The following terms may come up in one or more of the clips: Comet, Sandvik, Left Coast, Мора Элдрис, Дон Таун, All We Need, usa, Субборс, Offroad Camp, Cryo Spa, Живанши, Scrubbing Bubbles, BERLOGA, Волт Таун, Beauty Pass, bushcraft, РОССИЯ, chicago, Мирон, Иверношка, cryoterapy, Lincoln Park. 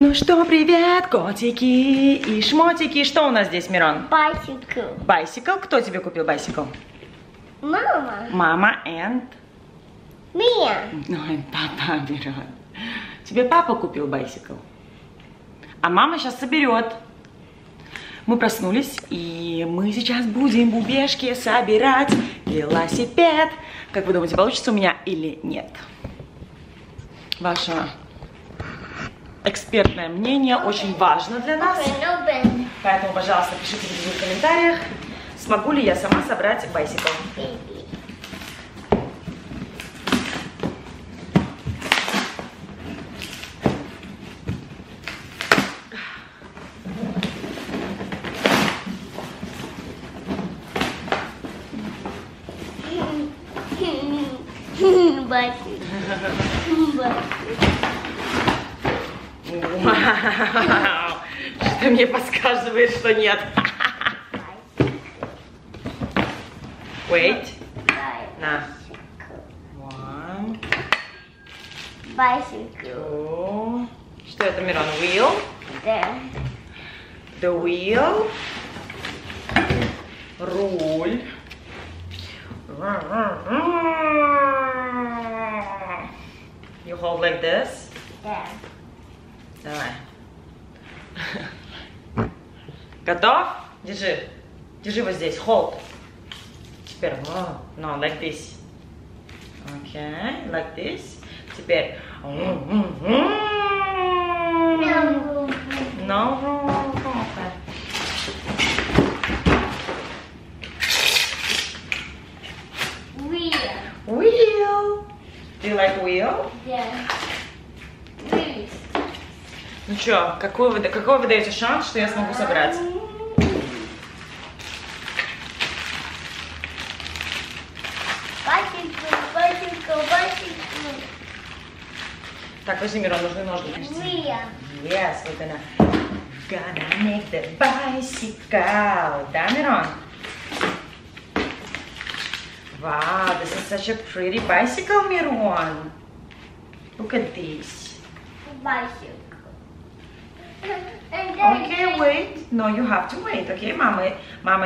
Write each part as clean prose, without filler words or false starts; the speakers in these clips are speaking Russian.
Ну что, привет, котики и шмотики. Что у нас здесь, Мирон? Байсикл. Байсикл? Кто тебе купил байсикл? Мама. Мама and... Мия. Ну, папа берет. Тебе папа купил байсикл. А мама сейчас соберет. Мы проснулись, и мы сейчас будем бубешки собирать велосипед. Как вы думаете, получится у меня или нет? Ваша... экспертное мнение очень важно для нас. Поэтому, пожалуйста, пишите в комментариях, смогу ли я сама собрать байсикл. Что мне подсказывает, что нет. Wait. На. One. Bicycle. Что это, Мирон? Wheel. The wheel. Руль. You hold like this. Yeah. Давай. Готов? Держи. Держи вот здесь. Hold. Теперь. No, like this. Okay, like this. Теперь. No. No. Wheel. Wheel. Do you like wheel? Yeah. Ну чё, какой вы даете шанс, что я смогу собрать? Так, возьми, Мирон, нужны ножницы. Yes, we're gonna make the bicycle. Да, Мирон? Wow, this is such a pretty bicycle, Мирон. Look at this. Bicycle. Okay, wait. No, you have to wait. Okay, Mama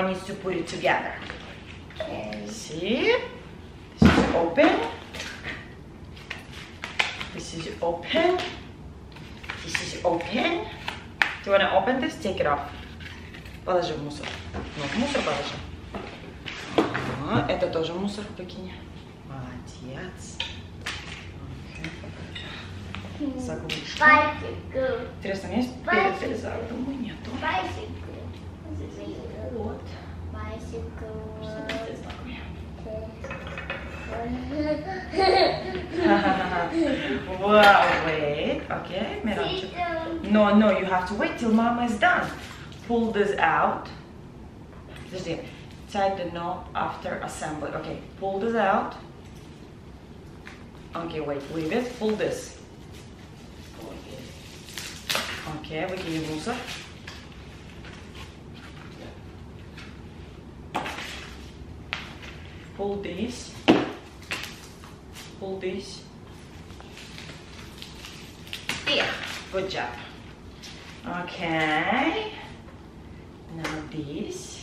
needs to put it together. Okay, see? This is open. This is open. This is open. Do you want to open this? Take it off. Положи в мусор. Ну, в мусор положи. А, это тоже мусор покинь. Молодец. Интересно, есть перед перезагрузкой? Думаю, нету. Вот. Wow, wait. Okay, Мирон. No, you have to wait till Mama is done. Pull this out. Подожди. Tie the knot after assembly. Okay, pull this out. Okay, wait. Leave it. Pull this. Окей, выкини в мусор. Pull this. Pull this. Yeah, good job. Okay. Now this.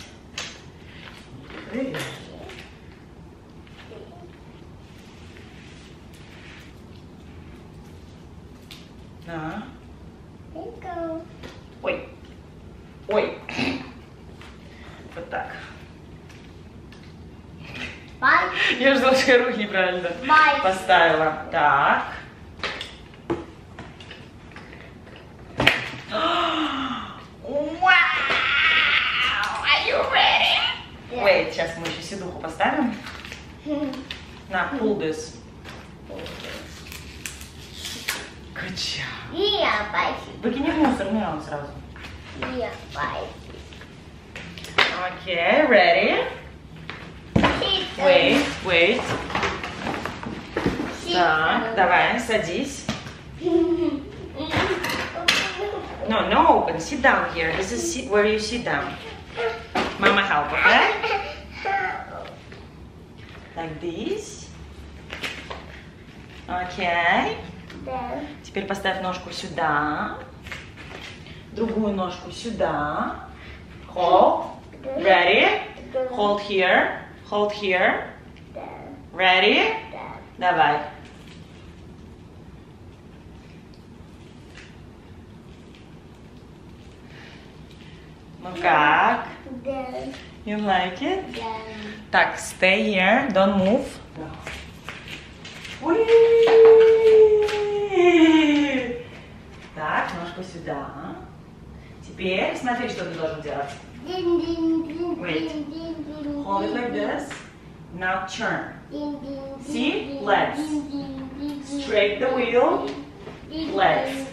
Good. Да. Ой, ой, вот так. Я ждала, что я руки неправильно поставила. Так. Are you ready? Wait, сейчас мы еще седуху поставим. На, pull this. Кача. Выкини в мусор, Мирон, сразу. Окей, ready? Wait, wait. Так, давай, садись. No, open. Sit down here. This is where you sit down. Mama help, okay? Like this. Okay. Теперь поставь ножку сюда. Другую ножку сюда. Hold. Ready. Hold here. Hold here. Ready. Давай. Ну как? You like it? Так, stay here. Don't move. Так, ножку сюда. Теперь смотри, что ты должен делать. Wait. Hold it like this. Now turn. See? Legs. Straight the wheel. Legs.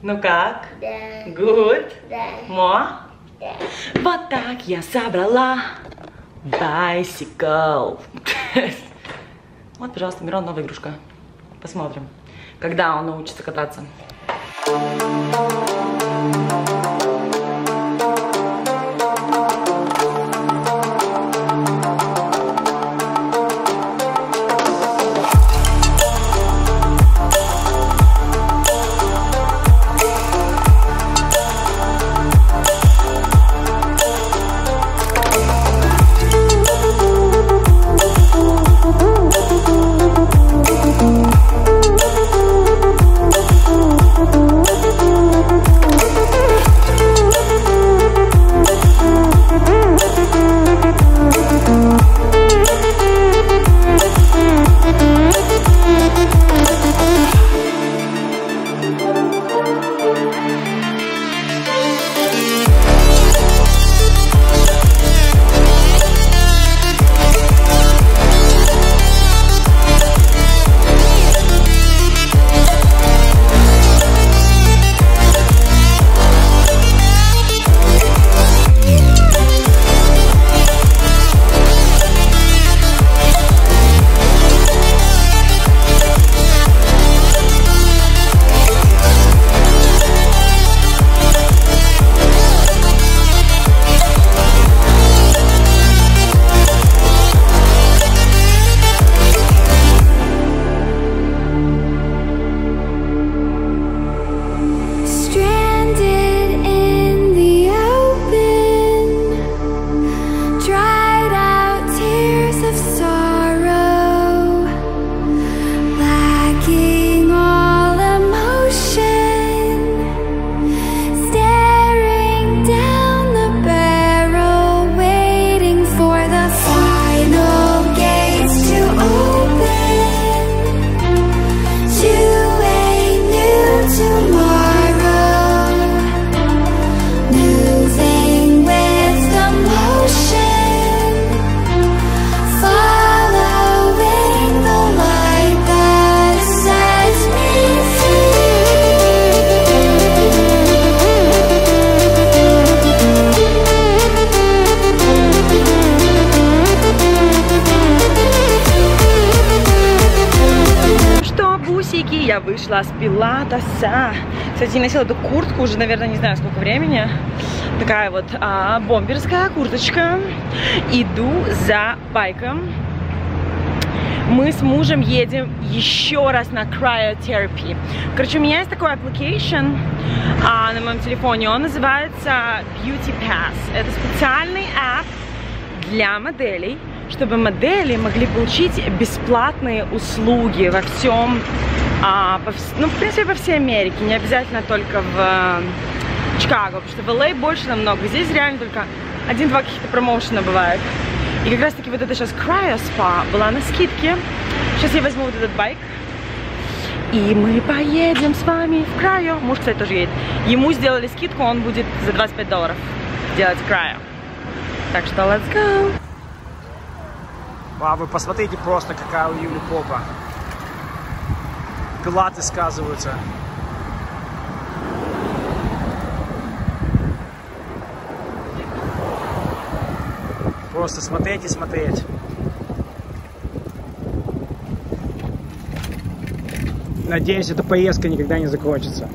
Ну как? Да. Good. Да. More. Да. Вот так я собрала bicycle. Вот, пожалуйста, Мирон, новая игрушка. Посмотрим, когда он научится кататься. Я вышла с пилатеса. Кстати, я носила эту куртку уже, наверное, не знаю, сколько времени. Такая вот бомберская курточка. Иду за байком. Мы с мужем едем еще раз на cryoterapy. Короче, у меня есть такой application на моем телефоне. Он называется Beauty Pass. Это специальный app для моделей, чтобы модели могли получить бесплатные услуги во всем, ну, в принципе, по всей Америке, не обязательно только в Чикаго, потому что в LA больше намного, здесь реально только 1-2 каких-то промоушена бывает. И как раз таки вот это сейчас Cryo Spa была на скидке. Сейчас я возьму вот этот байк, и мы поедем с вами в Cryo. Муж, кстати, тоже едет. Ему сделали скидку, он будет за $25 делать Cryo. Так что let's go! А вы посмотрите просто, какая у Юли попа. Пилаты сказываются. Просто смотреть и смотреть. Надеюсь, эта поездка никогда не закончится.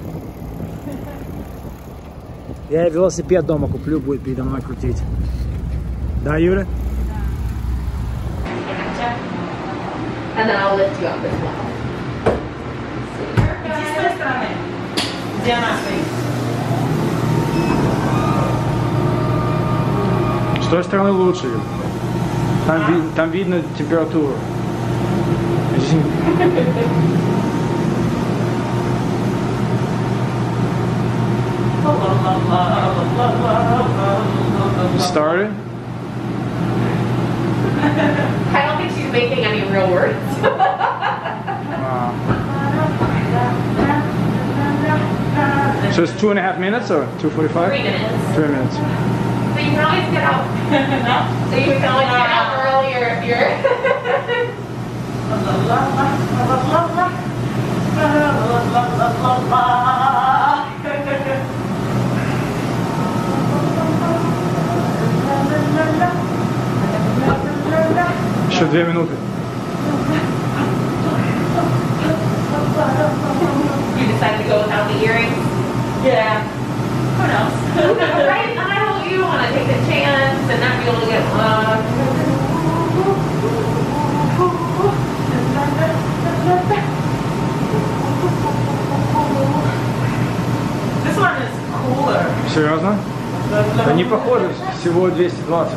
Я велосипед дома куплю, будет передо мной крутить. Да, Юля? Да. Иди с той стороны, где она стоит. С той стороны лучше. Там, там видно температуру. Started? I don't think she's making any real words. So it's 2.5 minutes or 2:45? 3 minutes. 3 minutes. So you can always get out. So you can always get out earlier if you're. Еще 2 минуты. You decided to go without the earrings? Yeah. Who knows? Right? And I don't you want to take a chance and not be able to get love. This one is cooler. Серьезно? Да не похоже, всего 220.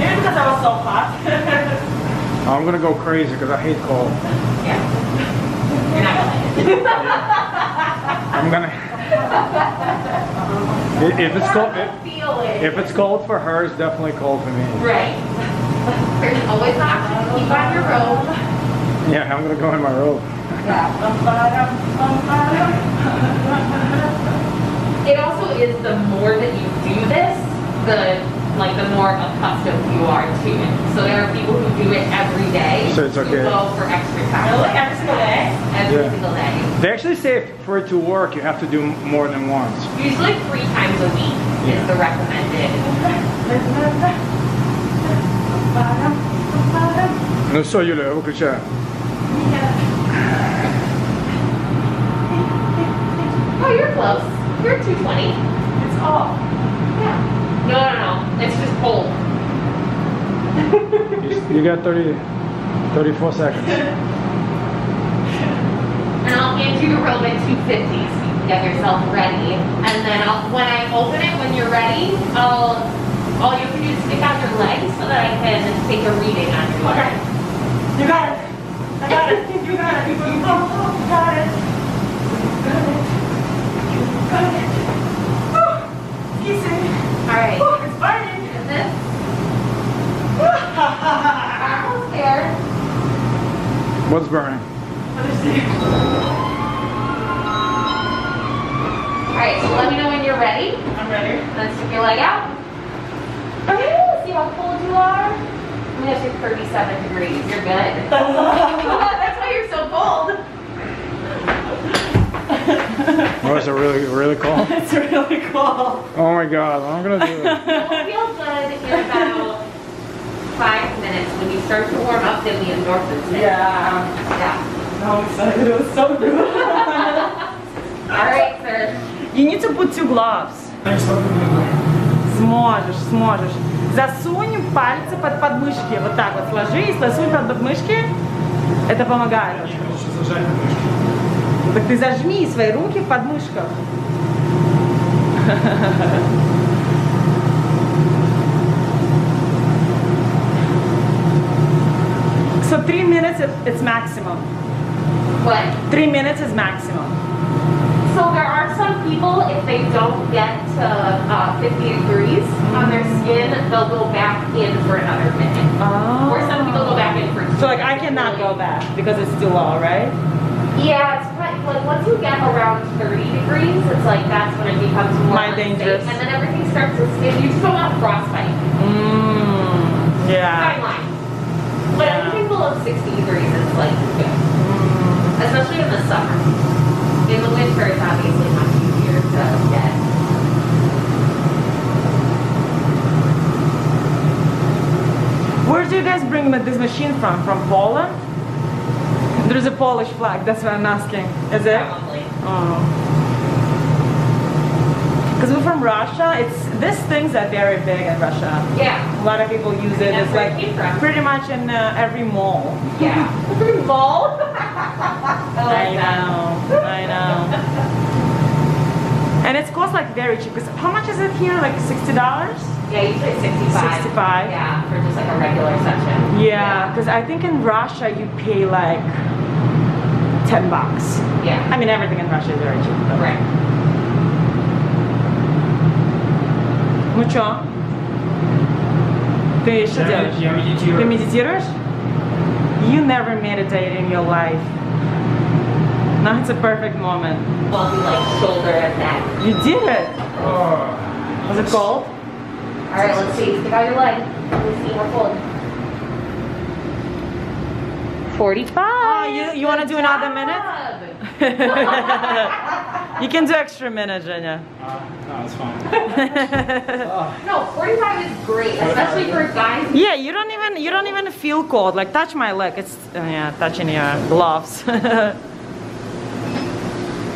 Maybe because I was so hot. I'm gonna go crazy because I hate cold. Yeah. You're not gonna. I'm gonna. If it's cold, if it's cold for her, it's definitely cold for me. Right. There's always an option. Keep on your robe. Yeah, I'm gonna go in my robe. Yeah. It also is the more that you do this, the more accustomed you are to it. So there are people who do it every day. So it's okay. Go for extra time. Really? Every single day? Every single day. They actually say for it to work, you have to do more than once. Usually 3 times a week is the recommended. Ну все, Юля, выключаю. Oh, you're close. You're 220. It's all. Yeah. No, no, no. It's just cold. You got 34 seconds. And I'll hand you your robe at 250 so you can get yourself ready. And then when I open it, when you're ready, all you can do is stick out your legs so that I can take a reading on your leg. Okay. You got it. I got it. You got it. You got it. You got it. You got it. Alright. Oh, it's burning. Is this? Almost there. What's burning? Let me see. Alright, so let me know when you're ready. I'm ready. Let's stick your leg out. Okay, let's see how cold you are. I'm going to have 37 degrees. You're good. That's why you're so cold. Oh, is it really cold? It's really cold. Oh my God, I'm gonna do it. It feels good in about 5 minutes when you start to warm up, then the endorphins. Yeah. Yeah. I'm excited. It was so good. All right, sir. You need to put 2 gloves. Сможешь. Засунь пальцы под подмышки, вот так вот сложи и засунь под подмышки. Это помогает. Так ты зажми свои руки в подмышках. So 3 minutes it's maximum. What? 3 minutes is maximum. So there are some people, if they don't get to 50 degrees on their skin, they'll go back in for another minute. Oh. Or some people go back in for 2 minutes. So like I cannot go back because it's too low, right? Yeah, it's quite, like once you get around 30 degrees, it's like that's when it becomes more dangerous. And then everything starts to skin. You just don't want frostbite. Mmm. Yeah. Timeline. But anything below 60 degrees is like good. Mm. Especially in the summer. In the winter, it's obviously much easier to get. Where do you guys bring this machine from? From Poland? There's a Polish flag, that's what I'm asking. Is it? Probably. Oh. Because we're from Russia, these things are very big in Russia. Yeah. A lot of people use it. It's like pretty much in every mall. Yeah. Every mall? I know. And it's cost like very cheap. How much is it here? Like $60? Yeah, you pay $65. $65? Yeah, for just like a regular session. Yeah, because I think in Russia you pay like $10. Yeah. I mean, everything in Russia is very cheap. Though. Right. Ну чё? Ты что делаешь? Я медитирую. Ты медитируешь? You never meditate in your life. Now it's a perfect moment. Well, you like shoulder and neck. You did it! Oh. Was it cold? Alright, let's see. Stick out your leg. Let's see how cold. 45! Oh, you want to do another minute? You can do extra minute, Jenya. No, it's fine. No, 45 is great, especially for guys. Yeah, you don't even feel cold. Like touch my leg, it's yeah, touching your gloves.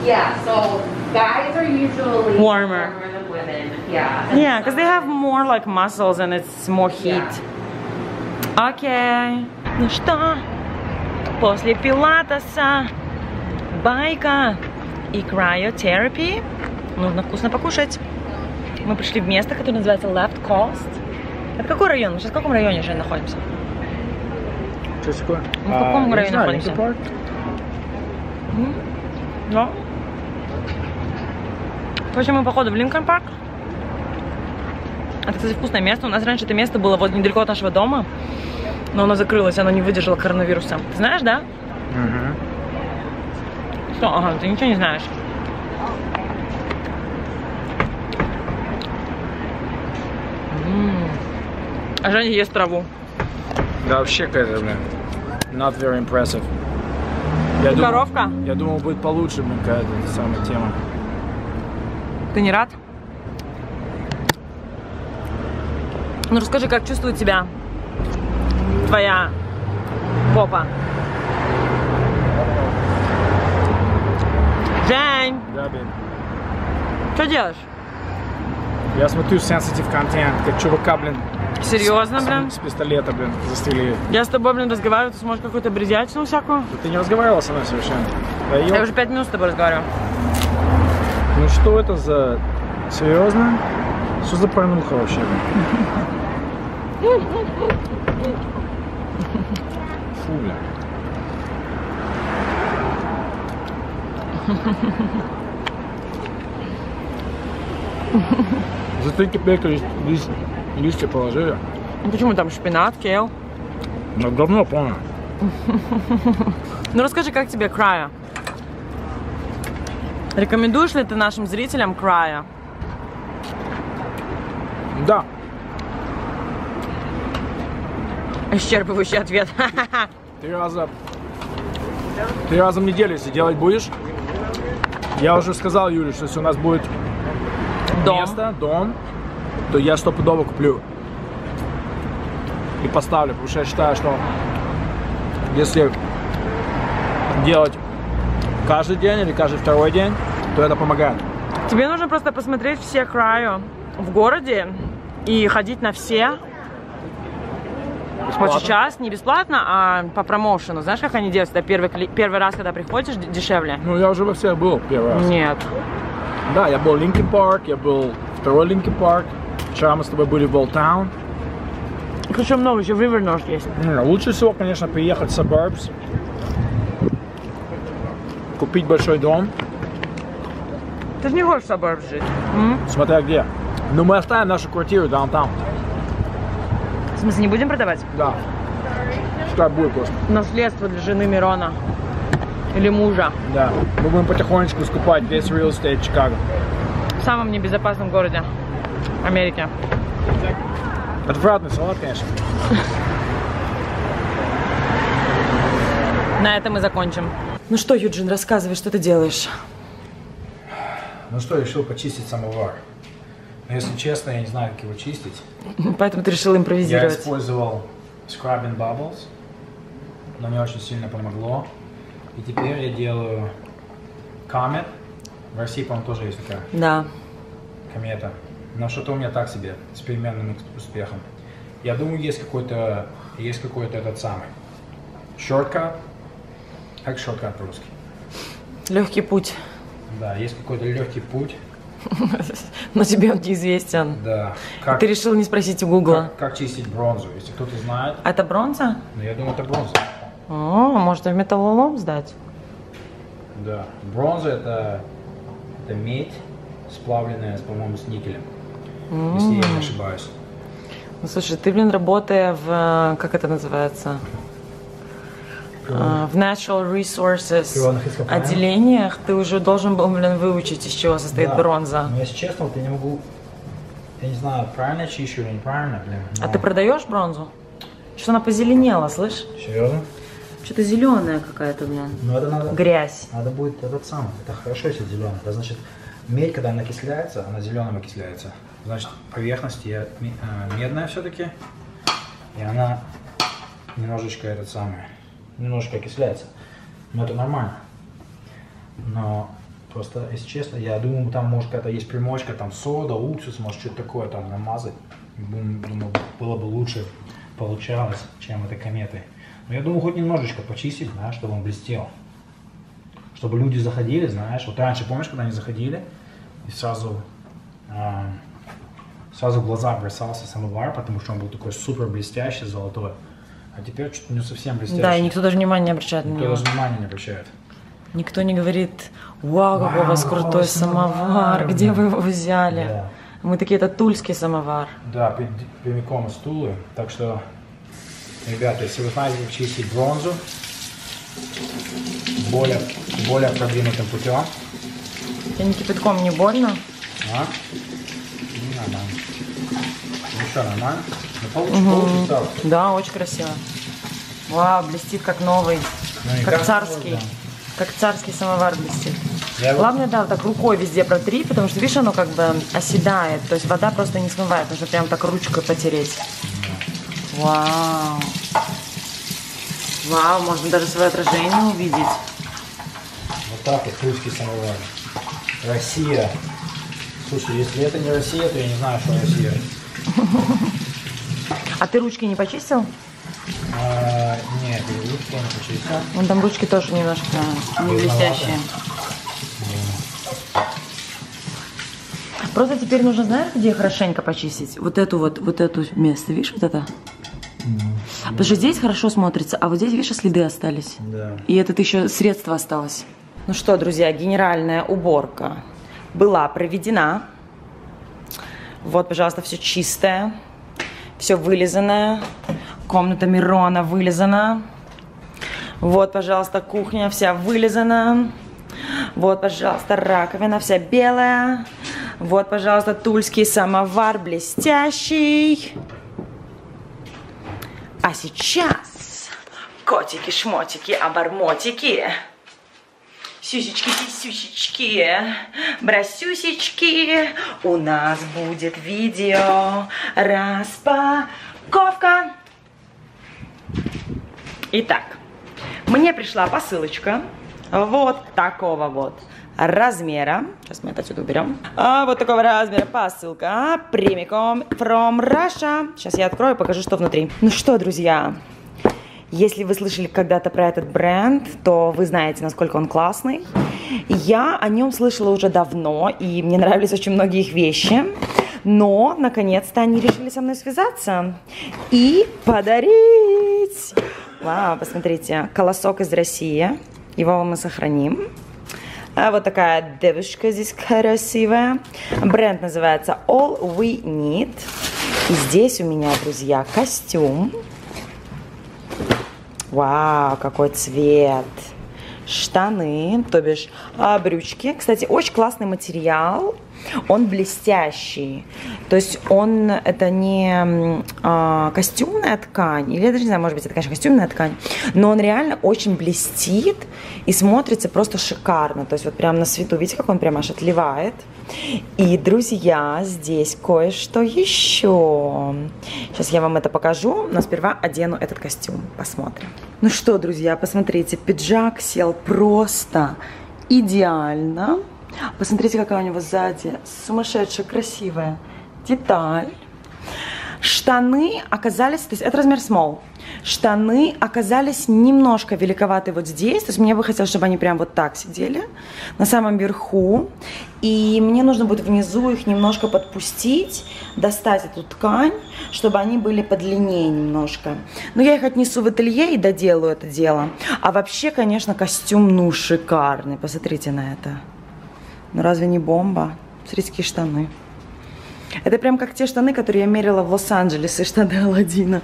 Yeah, so guys are usually warmer than women. Yeah. Yeah, because they have more like muscles and it's more heat. Yeah. Okay. Ну что? После пилатеса, байка и cryoterapy. Нужно вкусно покушать. Мы пришли в место, которое называется Left Coast. Это какой район? Мы сейчас в каком районе же находимся? Что такое? Мы в каком районе находимся? Да. В общем, мы походу в Lincoln Park. Это, кстати, вкусное место. У нас раньше это место было вот недалеко от нашего дома, но оно закрылось, оно не выдержало коронавируса. Ты знаешь, да? Ага, ты ничего не знаешь. А Женя ест траву. Да вообще какая-то, блин. Not very impressive. Коровка? Я думал, будет получше, блин, какая-то самая тема. Ты не рад? Ну расскажи, как чувствует тебя твоя попа? Жень! Да, блин. Что делаешь? Я смотрю sensitive контент, как чувака, блин. Серьезно, блин? С пистолета, блин, застрелили. Я с тобой, блин, разговариваю, ты сможешь какую-то бредятину всякую? Да ты не разговаривала со мной совершенно. Да, я уже 5 минут с тобой разговариваю. Ну что это за... Серьезно? Что за порнуха вообще, блин? Фу, бля. Зато теперь листья положили. Почему там шпинат, кейл? Ну, давно помню. Ну, расскажи, как тебе Cryo? Рекомендуешь ли ты нашим зрителям Cryo? Да. Исчерпывающий ответ. 3 раза в неделю, если делать будешь. Я уже сказал Юле, что если у нас будет дом, то я стопудово куплю и поставлю, потому что я считаю, что если делать каждый день или каждый второй день, то это помогает. Тебе нужно просто посмотреть все Cryo в городе и ходить на все. Хоть сейчас не бесплатно, а по промоушену. Знаешь, как они делают? Это первый раз, когда приходишь, дешевле. Ну, я уже во всех был первый раз. Нет. Да, я был в Lincoln Park, я был второй Lincoln Park. Вчера мы с тобой были в Волт Таун. Причем много еще в Иверношке есть. Лучше всего, конечно, приехать в Субборс. Купить большой дом. Ты же не хочешь в Субборс жить. Смотря где. Но мы оставим нашу квартиру в Дон Таун. В смысле, не будем продавать? Да. Что будет просто. Наследство для жены Мирона. Или мужа. Да. Мы будем потихонечку скупать весь real estate Чикаго. В самом небезопасном городе Америки. Отвратный салат, конечно. На этом мы закончим. Ну что, Юджин, рассказывай, что ты делаешь. Ну что, решил почистить самовар. Но если честно, я не знаю, как его чистить. Поэтому ты решил импровизировать. Я использовал Scrubbing Bubbles, но мне очень сильно помогло. И теперь я делаю Comet. В России, по-моему, тоже есть такая. Да. комета. Но что-то у меня так себе, с переменным успехом. Я думаю, есть какой-то этот самый шорткат. Как шорткат по-русски? Легкий путь. Да, есть какой-то легкий путь. Но тебе он неизвестен. Да. Ты решил не спросить у Гугла. Как чистить бронзу, если кто-то знает. А это бронза? Ну, я думаю, это бронза. О, может, в металлолом сдать? Да. Бронза – это медь, сплавленная, по-моему, с никелем, если я не ошибаюсь. Ну, слушай, ты, блин, работая в… Как это называется? В Natural Resources отделениях ты уже должен был, блин, выучить, из чего состоит бронза. Ну, если честно, вот я не могу… Я не знаю, правильно чищу или неправильно, блин. Но... А ты продаешь бронзу? Что она позеленела, слышь? Серьезно? Что-то зеленая какая-то, блин. Ну, это надо… Грязь. Надо будет этот самый. Это хорошо, если зеленая. Это значит, медь, когда она окисляется, она зеленым окисляется. Значит, поверхность медная все-таки. И она немножечко этот самый… Немножко окисляется, но это нормально. Но просто, если честно, я думаю, там может какая-то есть примочка, там сода, уксус, может что-то такое там намазать. Думаю, было бы лучше получалось, чем этой кометой. Но я думаю, хоть немножечко почистить, знаешь, чтобы он блестел. Чтобы люди заходили, знаешь, вот раньше, помнишь, когда они заходили, и сразу в глаза бросался самовар, потому что он был такой супер блестящий, золотой. А теперь что-то не совсем блестяще. Да, и никто даже внимания не обращает на него. Никто даже внимания не обращает. Никто не говорит: «Вау, какой у вас крутой самовар, где вы его взяли?» Да. Мы такие, это тульский самовар. Да, прямиком из Тулы. Так что, ребята, если вы знаете, как чистить бронзу более продвинутым путем. Тебе не кипятком не больно? А? Не надо. Ну что, нормально? Получится. Да, очень красиво. Вау, блестит как новый, ну, как царский, новый, да. Как царский самовар блестит. Главное, да, вот так рукой везде протри, потому что, видишь, оно как бы оседает, то есть вода просто не смывает, нужно прям так ручкой потереть. Да. Вау. Вау, можно даже свое отражение увидеть. Вот так вот русский самовар. Россия. Слушай, если это не Россия, то я не знаю, что Россия. А ты ручки не почистил? А, нет, ручки не почистил. Вон там ручки тоже немножко не блестящие. Просто теперь нужно, знаешь, где хорошенько почистить? Вот эту место, видишь, вот это? Потому что здесь хорошо смотрится, а вот здесь, видишь, следы остались. Да. И это еще средство осталось. Ну что, друзья, генеральная уборка была проведена. Вот, пожалуйста, все чистое. Все вылизанное. Комната Мирона вылизана. Вот, пожалуйста, кухня вся вылизана. Вот, пожалуйста, раковина вся белая. Вот, пожалуйста, тульский самовар блестящий. А сейчас котики-шмотики, обормотики. Сюсечки-сисюсечки, брасюсечки, у нас будет видео распаковка. Итак, мне пришла посылочка вот такого вот размера. Сейчас мы это отсюда уберем. Вот такого размера посылка прямиком from Russia. Сейчас я открою и покажу, что внутри. Ну что, друзья. Если вы слышали когда-то про этот бренд, то вы знаете, насколько он классный. Я о нем слышала уже давно, и мне нравились очень многие их вещи. Но, наконец-то, они решили со мной связаться и подарить. Вау, посмотрите, колосок из России. Его мы сохраним. А вот такая девушка здесь красивая. Бренд называется All We Need. И здесь у меня, друзья, костюм. Вау, какой цвет! Штаны, то бишь брючки. Кстати, очень классный материал. Он блестящий. То есть он, это не костюмная ткань. Или я даже не знаю, может быть, это, конечно, костюмная ткань. Но он реально очень блестит и смотрится просто шикарно. То есть вот прям на свету, видите, как он прям аж отливает. И, друзья, здесь кое-что еще. Сейчас я вам это покажу, но сперва одену этот костюм. Посмотрим. Ну что, друзья, посмотрите, пиджак сел просто идеально. Посмотрите, какая у него сзади сумасшедшая красивая деталь. Штаны оказались, то есть это размер small, штаны оказались немножко великоваты вот здесь, то есть мне бы хотелось, чтобы они прям вот так сидели, на самом верху, и мне нужно будет внизу их немножко подпустить, достать эту ткань, чтобы они были подлиннее немножко. Но я их отнесу в ателье и доделаю это дело. А вообще, конечно, костюм, ну, шикарный, посмотрите на это. Ну, разве не бомба? Смотрите, какие штаны. Это прям как те штаны, которые я мерила в Лос-Анджелесе, штаны Аладдина.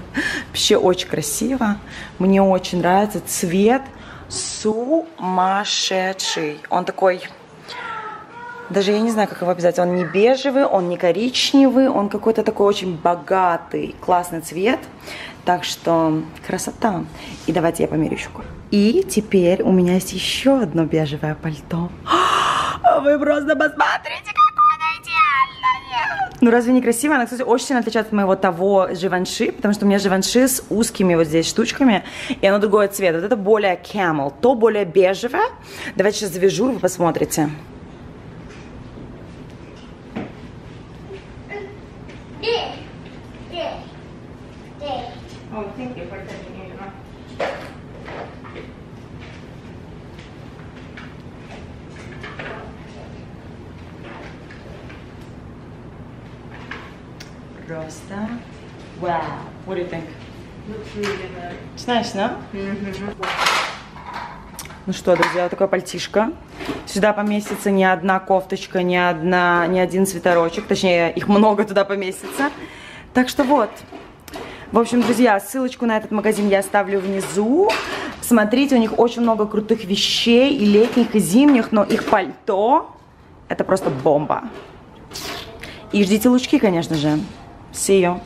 Вообще очень красиво. Мне очень нравится цвет. Сумасшедший. Он такой... Даже я не знаю, как его описать. Он не бежевый, он не коричневый. Он какой-то такой очень богатый, классный цвет. Так что красота. И давайте я померю щеку. И теперь у меня есть еще одно бежевое пальто. Вы просто посмотрите, как... Ну, разве не красиво? Она, кстати, очень сильно отличается от моего того Живанши, потому что у меня Живанши с узкими вот здесь штучками, и оно другого цвета. Вот это более camel, то более бежевое. Давайте сейчас завяжу, и вы посмотрите. Просто вау. What do you think? It's nice, no? Ну что, друзья, вот такое пальтишко. Сюда поместится не одна кофточка, ни один свитерочек. Точнее, их много туда поместится. Так что вот. В общем, друзья, ссылочку на этот магазин я оставлю внизу. Смотрите, у них очень много крутых вещей, и летних, и зимних. Но их пальто – это просто бомба. И ждите лучки, конечно же. See you.